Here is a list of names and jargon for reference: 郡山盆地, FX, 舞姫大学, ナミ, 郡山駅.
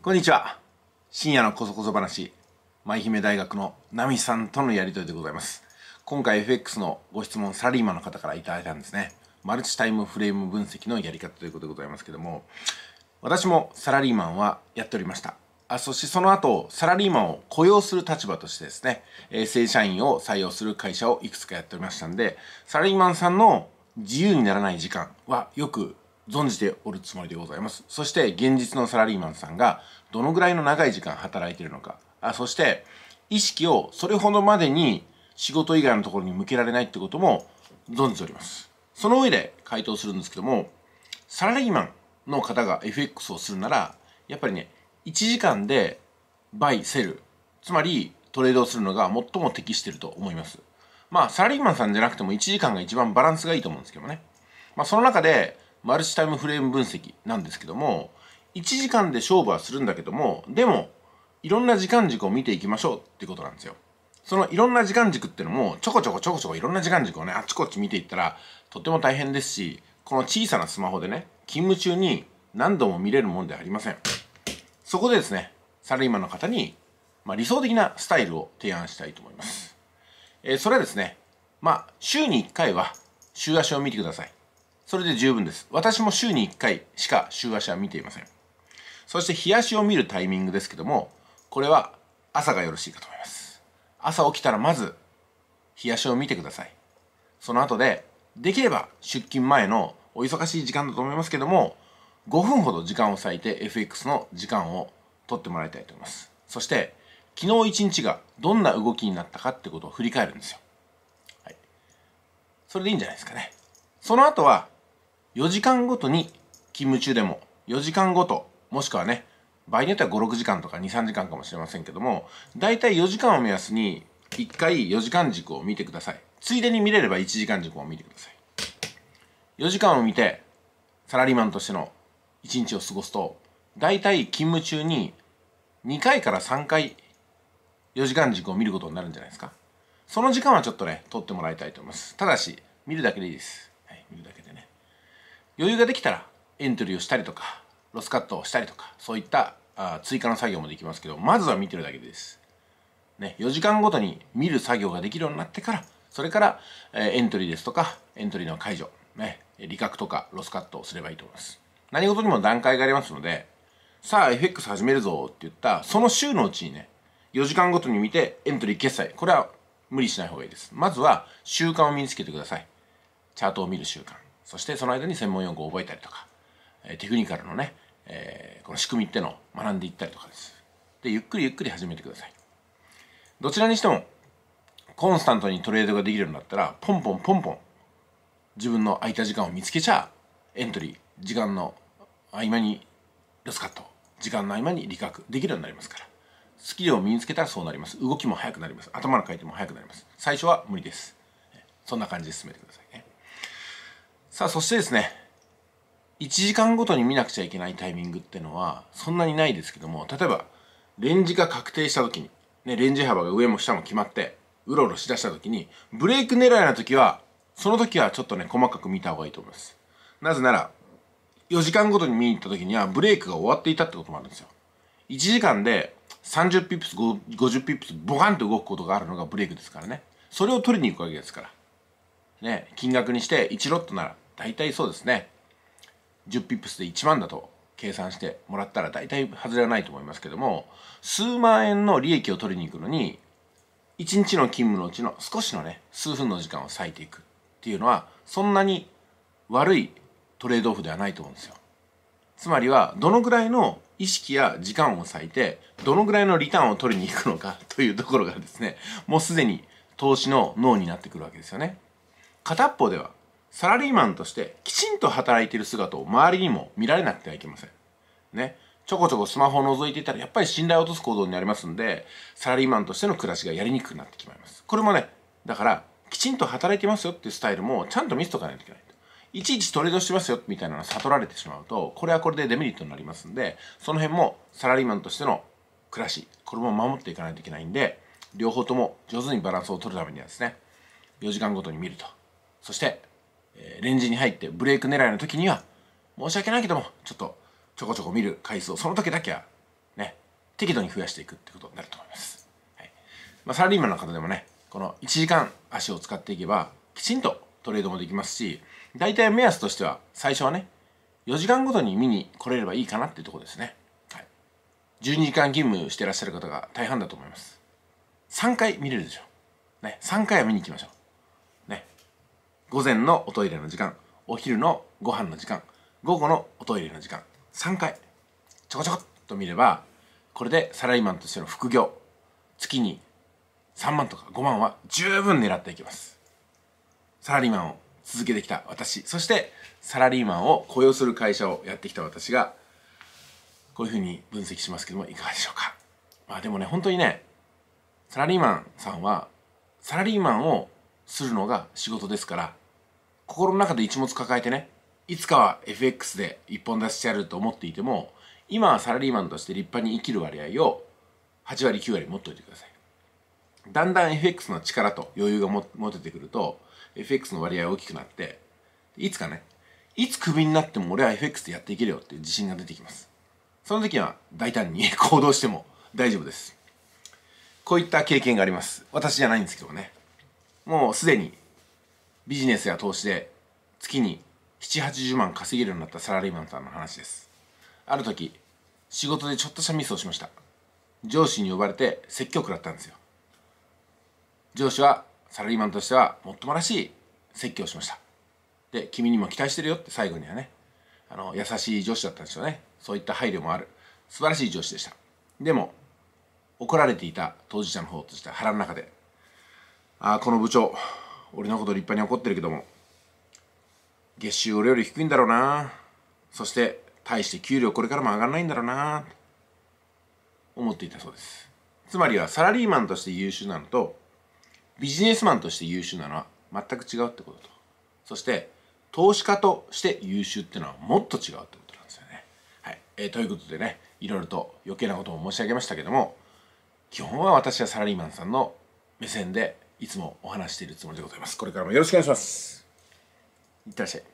こんにちは。深夜のこそこそ話、舞姫大学のナミさんとのやりとりでございます。今回 FX のご質問、サラリーマンの方からいただいたんですね。マルチタイムフレーム分析のやり方ということでございますけども、私もサラリーマンはやっておりました。そしてその後、サラリーマンを雇用する立場としてですね、正社員を採用する会社をいくつかやっておりましたんで、サラリーマンさんの自由にならない時間はよく存じておるつもりでございます。そして現実のサラリーマンさんがどのぐらいの長い時間働いているのか。そして意識をそれほどまでに仕事以外のところに向けられないってことも存じております。その上で回答するんですけども、サラリーマンの方が FX をするなら、やっぱりね、1時間でバイ、セル、つまりトレードをするのが最も適していると思います。まあサラリーマンさんじゃなくても1時間が一番バランスがいいと思うんですけどもね。まあその中で、マルチタイムフレーム分析なんですけども、1時間で勝負はするんだけども、でもいろんな時間軸を見ていきましょうってことなんですよ。そのいろんな時間軸っていうのもちょこちょこいろんな時間軸をね、あっちこっち見ていったらとっても大変ですし、この小さなスマホでね、勤務中に何度も見れるもんではありません。そこでですね、サラリーマンの方に、理想的なスタイルを提案したいと思います。それはですね、週に1回は週足を見てください。それで十分です。私も週に1回しか週足は見ていません。そして日足を見るタイミングですけども、これは朝がよろしいかと思います。朝起きたらまず日足を見てください。その後で、できれば出勤前のお忙しい時間だと思いますけども、5分ほど時間を割いて FX の時間を取ってもらいたいと思います。そして、昨日一日がどんな動きになったかってことを振り返るんですよ。はい。それでいいんじゃないですかね。その後は、4時間ごとに、勤務中でも4時間ごと、もしくはね、場合によっては5、6時間とか2、3時間かもしれませんけども、だいたい4時間を目安に1回4時間軸を見てください。ついでに見れれば1時間軸を見てください。4時間を見て、サラリーマンとしての1日を過ごすと、だいたい勤務中に2回から3回4時間軸を見ることになるんじゃないですか。その時間はちょっとね、取ってもらいたいと思います。ただし、見るだけでいいです。はい、見るだけでね。余裕ができたらエントリーをしたりとかロスカットをしたりとか、そういった追加の作業もできますけど、まずは見てるだけです、ね、4時間ごとに見る作業ができるようになってから、それからエントリーですとかエントリーの解除、ね、利確とかロスカットをすればいいと思います。何事にも段階がありますので、さあ FX 始めるぞって言ったその週のうちにね、4時間ごとに見てエントリー決済、これは無理しない方がいいです。まずは習慣を身につけてください。チャートを見る習慣、そしてその間に専門用語を覚えたりとか、テクニカルのね、この仕組みってのを学んでいったりとかです。で、ゆっくり始めてください。どちらにしても、コンスタントにトレードができるようになったら、ポンポン自分の空いた時間を見つけちゃ、エントリー、時間の合間にロスカット、時間の合間に利確できるようになりますから、スキルを身につけたらそうなります。動きも速くなります。頭の回転も速くなります。最初は無理です。そんな感じで進めてくださいね。さあ、そしてですね、1時間ごとに見なくちゃいけないタイミングってのはそんなにないですけども、例えばレンジが確定した時に、ね、レンジ幅が上も下も決まってうろうろしだした時に、ブレイク狙いな時はその時はちょっとね、細かく見た方がいいと思います。なぜなら4時間ごとに見に行った時にはブレイクが終わっていたってこともあるんですよ。1時間で30ピップス50ピップスボカンと動くことがあるのがブレイクですからね。それを取りに行くわけですからね。金額にして1ロットなら大体そうですね、10ピップスで1万だと計算してもらったら大体外れはないと思いますけども、数万円の利益を取りに行くのに1日の勤務のうちの少しのね、数分の時間を割いていくっていうのはそんなに悪いトレードオフではないと思うんですよ。つまりはどのぐらいの意識や時間を割いてどのぐらいのリターンを取りに行くのかというところがですね、もうすでに投資の脳になってくるわけですよね。片っぽではサラリーマンとしてきちんと働いている姿を周りにも見られなくてはいけません。ね。ちょこちょこスマホを覗いていたらやっぱり信頼を落とす行動になりますんで、サラリーマンとしての暮らしがやりにくくなってきます。これもね、だからきちんと働いてますよっていうスタイルもちゃんと見せとかないといけない。いちいちトレードしてますよみたいなのを悟られてしまうと、これはこれでデメリットになりますんで、その辺もサラリーマンとしての暮らし、これも守っていかないといけないんで、両方とも上手にバランスを取るためにはですね、4時間ごとに見ると。そして、レンジに入ってブレイク狙いの時には申し訳ないけどもちょっとちょこちょこ見る回数をその時だけは適度に増やしていくってことになると思います。はい。まあ、サラリーマンの方でもね、この1時間足を使っていけば、きちんとトレードもできますし、大体目安としては、最初はね、4時間ごとに見に来れればいいかなっていうところですね。はい。12時間勤務してらっしゃる方が大半だと思います。3回見れるでしょ。ね、3回は見に行きましょう。ね。午前のおトイレの時間、お昼のご飯の時間、午後のおトイレの時間、3回、ちょこちょこっと見れば、これでサラリーマンとしての副業、月に3万とか5万は十分狙っていきます。サラリーマンを続けてきた私、そしてサラリーマンを雇用する会社をやってきた私が、こういうふうに分析しますけども、いかがでしょうか。まあでもね、本当にね、サラリーマンさんは、サラリーマンをするのが仕事ですから、心の中で一物抱えてね、いつかは FX で一本出しやると思っていても、今はサラリーマンとして立派に生きる割合を8割9割持っておいてください。だんだん FX の力と余裕が持ててくると、FX の割合が大きくなって、いつかね、いつクビになっても俺は FX でやっていけるよっていう自信が出てきます。その時は大胆に行動しても大丈夫です。こういった経験があります。私じゃないんですけどね。もうすでにビジネスや投資で月に7、80万稼げるようになったサラリーマンさんの話です。ある時、仕事でちょっとしたミスをしました。上司に呼ばれて説教食らったんですよ。上司は、サラリーマンとしてはもっともらしい説教をしました。で、君にも期待してるよって最後にはね、優しい上司だったんでしょうね。そういった配慮もある。素晴らしい上司でした。でも、怒られていた当事者の方としては腹の中で、ああ、この部長、俺のこと立派に怒ってるけども、月収俺より低いんだろうな、そして大して給料これからも上がらないんだろうな思っていたそうです。つまりはサラリーマンとして優秀なのとビジネスマンとして優秀なのは全く違うってことと、そして投資家として優秀ってのはもっと違うってことなんですよね。はい、ということでね、いろいろと余計なことも申し上げましたけども、基本は私はサラリーマンさんの目線でいつもお話しているつもりでございます。これからもよろしくお願いします。いってらっしゃい。